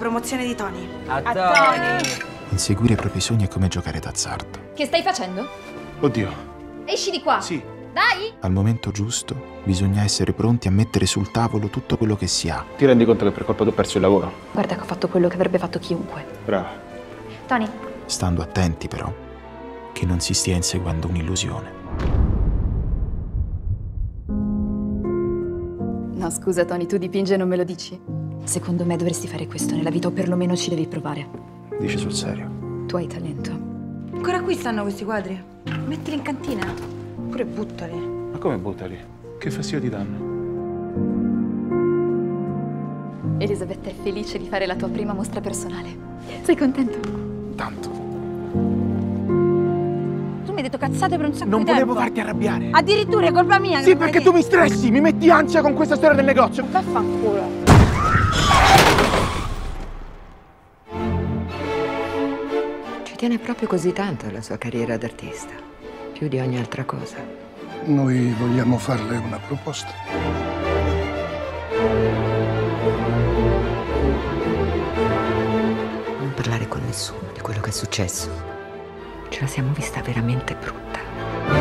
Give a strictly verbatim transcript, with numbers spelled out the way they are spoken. promozione di Tony. A Tony! Inseguire i propri sogni è come giocare d'azzardo. Che stai facendo? Oddio. Esci di qua! Sì. Dai! Al momento giusto bisogna essere pronti a mettere sul tavolo tutto quello che si ha. Ti rendi conto che per colpa tu ho perso il lavoro? Guarda che ho fatto quello che avrebbe fatto chiunque. Brava. Tony. Stando attenti però, che non si stia inseguendo un'illusione. No, scusa Tony, tu dipingi e non me lo dici? Secondo me dovresti fare questo nella vita, o perlomeno ci devi provare. Dici sul serio? Tu hai talento. Ancora qui stanno questi quadri? Mettili in cantina, oppure buttali. Ma come buttali? Che fastidio ti danno? Elisabetta è felice di fare la tua prima mostra personale. Sei contento? Tanto. Tu mi hai detto cazzate per un sacco non di tempo. Non volevo farti arrabbiare. Addirittura è colpa mia. Sì, perché tu mi stressi, mi metti ansia con questa storia del negozio. Vaffanculo. Ci tiene proprio così tanto alla sua carriera d'artista. Più di ogni altra cosa. Noi vogliamo farle una proposta. Non parlare con nessuno di quello che è successo. Ce la siamo vista veramente brutta.